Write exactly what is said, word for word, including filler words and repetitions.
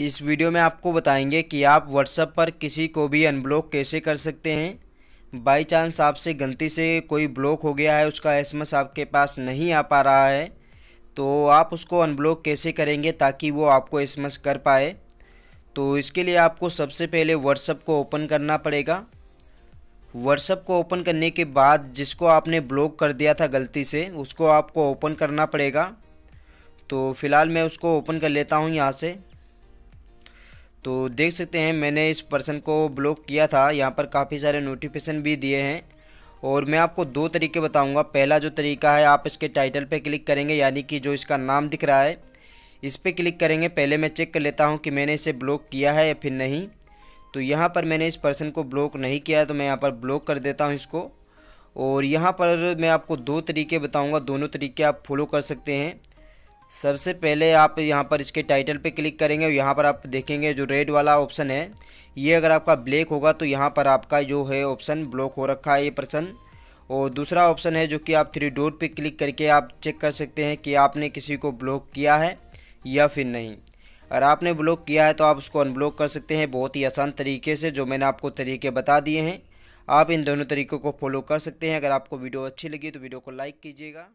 इस वीडियो में आपको बताएंगे कि आप व्हाट्सएप पर किसी को भी अनब्लॉक कैसे कर सकते हैं। बाय चांस आपसे गलती से कोई ब्लॉक हो गया है, उसका एसएमएस आपके पास नहीं आ पा रहा है, तो आप उसको अनब्लॉक कैसे करेंगे ताकि वो आपको एसएमएस कर पाए। तो इसके लिए आपको सबसे पहले व्हाट्सएप को ओपन करना पड़ेगा। व्हाट्सएप को ओपन करने के बाद जिसको आपने ब्लॉक कर दिया था गलती से, उसको आपको ओपन करना पड़ेगा। तो फ़िलहाल मैं उसको ओपन कर लेता हूँ यहाँ से। तो देख सकते हैं मैंने इस पर्सन को ब्लॉक किया था, यहाँ पर काफ़ी सारे नोटिफिकेशन भी दिए हैं। और मैं आपको दो तरीके बताऊंगा। पहला जो तरीका है, आप इसके टाइटल पे क्लिक करेंगे, यानी कि जो इसका नाम दिख रहा है इस पर क्लिक करेंगे। पहले मैं चेक कर लेता हूँ कि मैंने इसे ब्लॉक किया है या फिर नहीं। तो यहाँ पर मैंने इस पर्सन को ब्लॉक नहीं किया है, तो मैं यहाँ पर ब्लॉक कर देता हूँ इसको। और यहाँ पर मैं आपको दो तरीके बताऊँगा, दोनों तरीके आप फॉलो कर सकते हैं। सबसे पहले आप यहाँ पर इसके टाइटल पे क्लिक करेंगे और यहाँ पर आप देखेंगे जो रेड वाला ऑप्शन है, ये अगर आपका ब्लैक होगा तो यहाँ पर आपका जो है ऑप्शन ब्लॉक हो रखा है ये पर्सन। और दूसरा ऑप्शन है जो कि आप थ्री डॉट पे क्लिक करके आप चेक कर सकते हैं कि आपने किसी को ब्लॉक किया है या फिर नहीं। अगर आपने ब्लॉक किया है तो आप उसको अनब्लॉक कर सकते हैं बहुत ही आसान तरीके से। जो मैंने आपको तरीके बता दिए हैं, आप इन दोनों तरीक़ों को फॉलो कर सकते हैं। अगर आपको वीडियो अच्छी लगी तो वीडियो को लाइक कीजिएगा।